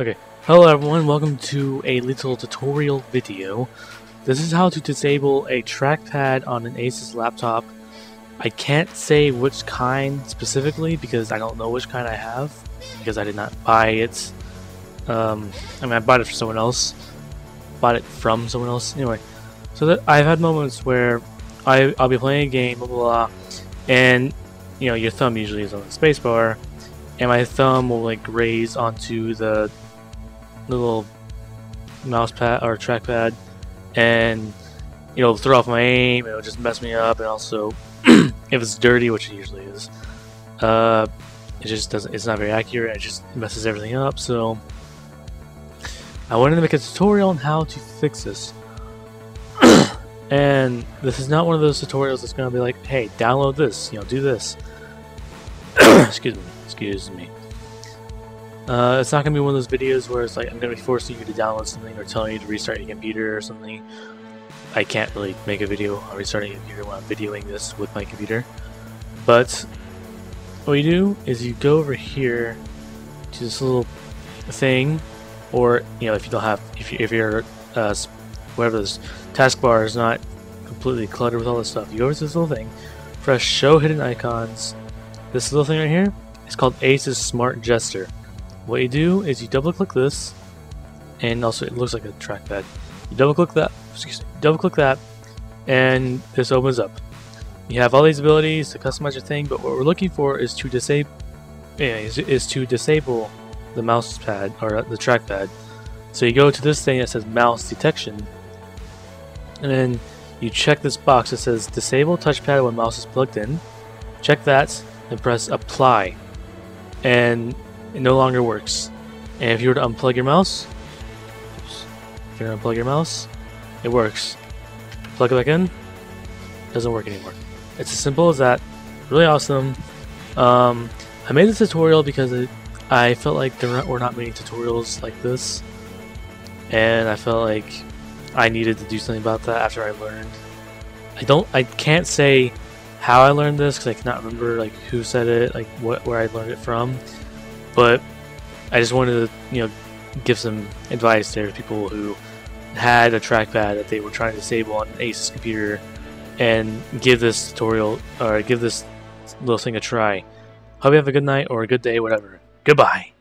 Okay, hello everyone, welcome to a little tutorial video. This is how to disable a trackpad on an ASUS laptop. I can't say which kind specifically because I don't know which kind I have because I did not buy it. I bought it for someone else. Bought it from someone else. Anyway, so that I've had moments where I'll be playing a game, blah, blah, blah, and you know, your thumb usually is on the spacebar, and my thumb will like graze onto the little mouse pad or trackpad, and it'll throw off my aim. It'll just mess me up, and also if it's dirty, which it usually is, it just doesn't. It's not very accurate. It just messes everything up. So I wanted to make a tutorial on how to fix this. And this is not one of those tutorials that's going to be like, hey, download this, you know, do this. Excuse me. It's not going to be one of those videos where it's like, I'm going to be forcing you to download something or telling you to restart your computer or something. I can't really make a video on restarting a computer when I'm videoing this with my computer. But what you do is you go over here to this little thing, or, you know, if you don't have, if you're whatever this taskbar is not completely cluttered with all this stuff, you go over to this little thing, press show hidden icons. This little thing right here is called ASUS Smart Gesture. What you do is you double click this, and also it looks like a trackpad. You double click that, and this opens up. You have all these abilities to customize your thing, but what we're looking for is to disable the mouse pad or the trackpad. So you go to this thing that says mouse detection, and then you check this box that says disable touchpad when mouse is plugged in. Check that and press apply, and it no longer works. And if you were to unplug your mouse, it works. Plug it back in, it doesn't work anymore. It's as simple as that. Really awesome. I made this tutorial because I felt like there were not many tutorials like this, and I felt like I needed to do something about that after I learned. I can't say how I learned this because I cannot remember like who said it, like where I learned it from. But I just wanted to, you know, give some advice there to people who had a trackpad that they were trying to disable on an ASUS computer, and give this tutorial or give this little thing a try. Hope you have a good night or a good day, whatever. Goodbye.